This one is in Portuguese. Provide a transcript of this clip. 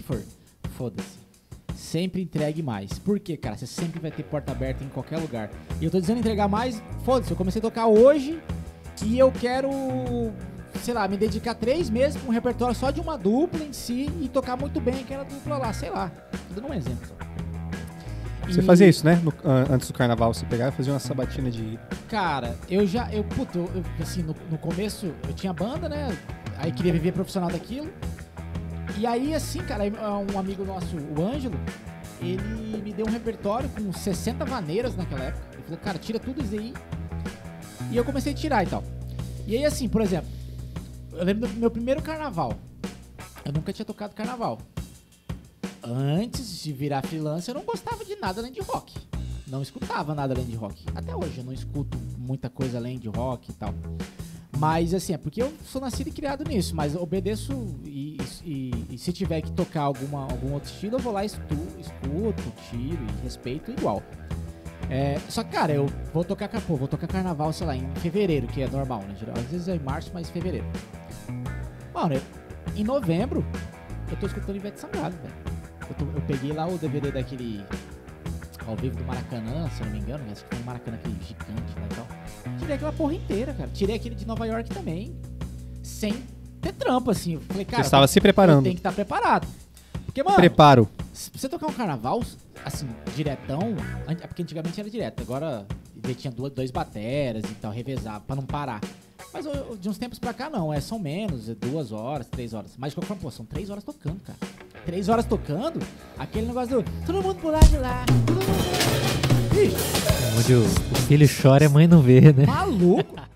que for, foda-se. Sempre entregue mais. Por quê, cara? Você sempre vai ter porta aberta em qualquer lugar. E eu tô dizendo entregar mais, foda-se. Eu comecei a tocar hoje e eu quero, sei lá, me dedicar 3 meses pra um repertório só de uma dupla em si e tocar muito bem aquela dupla lá, sei lá. Tô dando um exemplo só. Você fazia isso, né? Antes do carnaval, você pegava e fazia uma sabatina de... Cara, eu, assim, no começo eu tinha banda, né? Aí queria viver profissional daquilo. E aí, assim, cara, um amigo nosso, o Ângelo, ele me deu um repertório com 60 vaneiras naquela época. Ele falou, cara, tira tudo isso aí. E eu comecei a tirar e tal. E aí, assim, por exemplo, eu lembro do meu primeiro carnaval. Eu nunca tinha tocado carnaval. Antes de virar freelancer, eu não gostava de nada além de rock. Não escutava nada além de rock. Até hoje eu não escuto muita coisa além de rock e tal. Mas assim, é porque eu sou nascido e criado nisso. Mas obedeço e se tiver que tocar algum outro estilo, eu vou lá e escuto, tiro e respeito igual. Só que, cara, eu vou tocar carnaval, sei lá, em fevereiro, que é normal, né? Às vezes é em março, mas fevereiro. Mano, em novembro, eu tô escutando Ivete Sangalo, velho. Eu peguei lá o DVD daquele ao vivo do Maracanã, se eu não me engano, né? Acho que foi um Maracanã aquele gigante, né, e tal. Tirei aquela porra inteira, cara. Tirei aquele de Nova York também, sem ter trampo, assim. Eu falei, cara, você estava se preparando. Tem que estar preparado. Porque, mano, preparo. Se você tocar um carnaval, assim, diretão, porque antigamente era direto, agora tinha 2 bateras e tal, revezava pra não parar. Mas de uns tempos pra cá, não. São menos, 2 horas, 3 horas. Mas de qualquer forma, pô, são 3 horas tocando, cara. 3 horas tocando, aquele negócio do todo mundo pular de lá, todo mundo pular de lá. Onde o que ele chora, a mãe não vê, né? Maluco!